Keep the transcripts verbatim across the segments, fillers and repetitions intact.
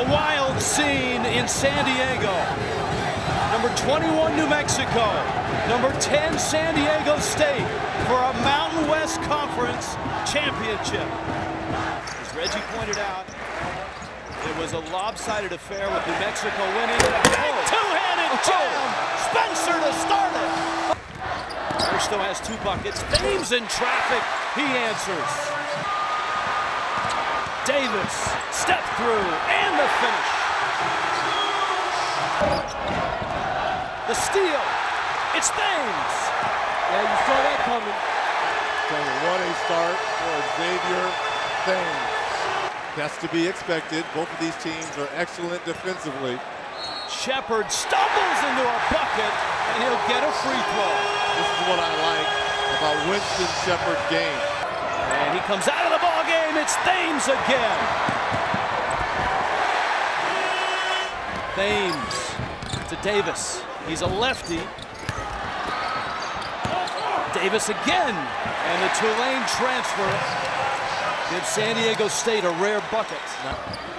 a wild scene in San Diego. Number twenty-one, New Mexico. Number ten, San Diego State for a Mountain West Conference championship. As Reggie pointed out, it was a lopsided affair with New Mexico winning. Oh. Two-handed jam! Spencer to start it! Still has two buckets. Thames in traffic. He answers. Davis, step through, and the finish. The steal. It's Thames. Yeah, you saw that coming. So what a start for Xavier Thames. That's to be expected. Both of these teams are excellent defensively. Shepard stumbles into a bucket, and he'll get a free throw. This is what I like about Winston Shepard's game. And he comes out of the ball game. It's Thames again. Thames to Davis. He's a lefty. Davis again, and the Tulane transfer gives San Diego State a rare bucket.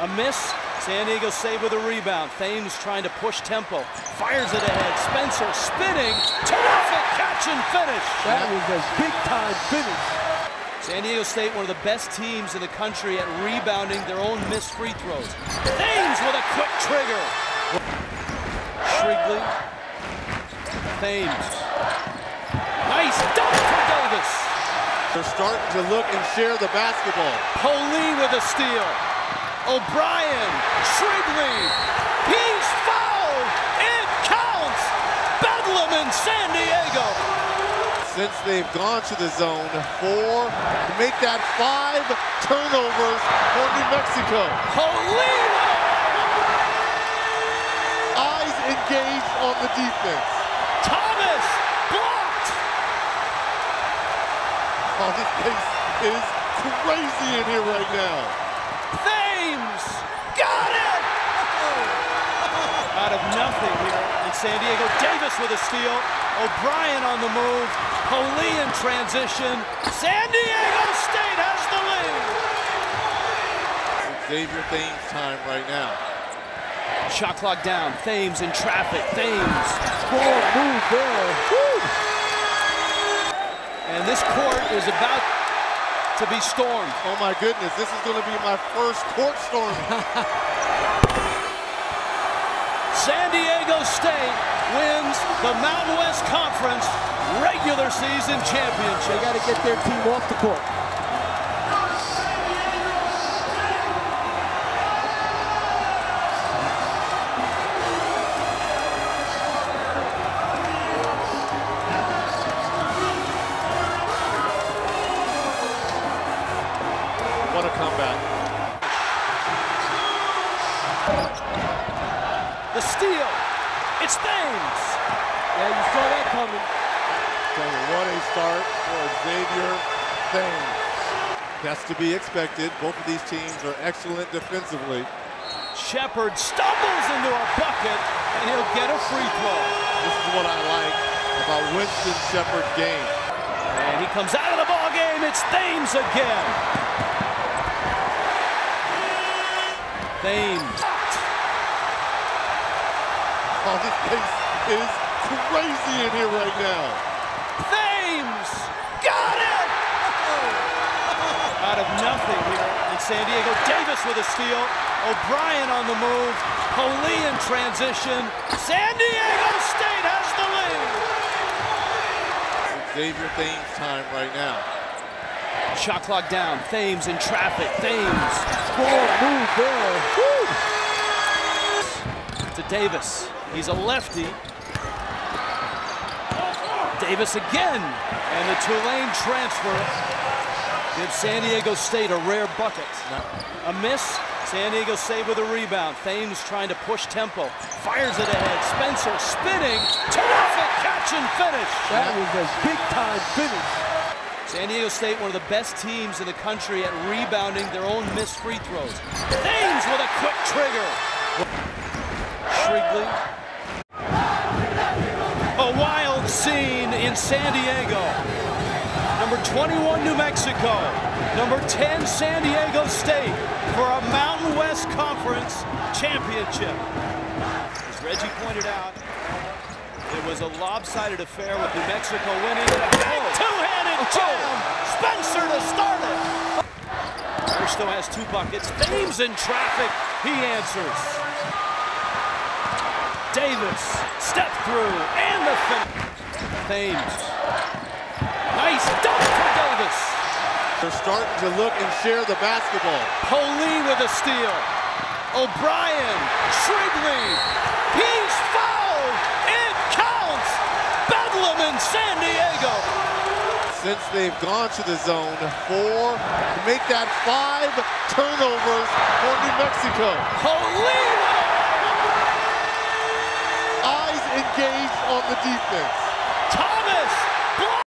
A miss, San Diego State with a rebound. Thames trying to push tempo. Fires it ahead, Spencer spinning. Terrific catch and finish. That was a big time finish. San Diego State, one of the best teams in the country at rebounding their own missed free throws. Thames with a quick trigger. Shrigley, Thames. Nice dunk for Davis. They're starting to look and share the basketball. Holy with a steal. O'Brien, Shrigley, he's fouled. It counts. Bedlam in San Diego. Since they've gone to the zone, four, to make that five turnovers for New Mexico. Holy! Eyes engaged on the defense. Oh, this place is crazy in here right now. Thames got it! Out of nothing here in San Diego. Davis with a steal. O'Brien on the move. Holy in transition. San Diego State has the lead. Xavier Thames time right now. Shot clock down. Thames in traffic. Thames. Score move there. Woo! And this court is about to be stormed. Oh my goodness, this is going to be my first court storm. San Diego State wins the Mountain West Conference regular season championship. They got to get their team off the court. What a comeback. The steal. It's Thames. Yeah, you saw that coming. So what a start for Xavier Thames. That's to be expected. Both of these teams are excellent defensively. Shepard stumbles into a bucket, and he'll get a free throw. This is what I like about Winston Shepard's game. And he comes out of the ball game. It's Thames again. Thames. Oh, this place is crazy in here right now. Thames got it! Out of nothing here in San Diego. Davis with a steal. O'Brien on the move. Holy in transition. San Diego State has the lead. Xavier Thames time right now. Shot clock down. Thames in traffic. Thames. Score move there. Woo! To Davis. He's a lefty. Davis again. And the Tulane transfer gives San Diego State a rare bucket. A miss. San Diego State with a rebound. Thames trying to push tempo. Fires it ahead. Spencer spinning. Terrific catch and finish. That was a big-time finish. San Diego State, one of the best teams in the country at rebounding their own missed free throws. Thames with a quick trigger. Shrigley. A wild scene in San Diego. Number twenty-one, New Mexico. Number ten, San Diego State for a Mountain West Conference. Conference Championship. As Reggie pointed out, it was a lopsided affair with New Mexico winning. Oh. Two-handed jam! Spencer to start it! Bristow has two buckets. Thames in traffic. He answers. Davis, step through, and the finish. Thames. Nice dunk for Davis. They're starting to look and share the basketball. Holy with a steal. O'Brien, Shrigley. He's fouled. It counts. Bedlam in San Diego. Since they've gone to the zone, four, to make that five turnovers for New Mexico. Holy. Eyes engaged on the defense. Thomas!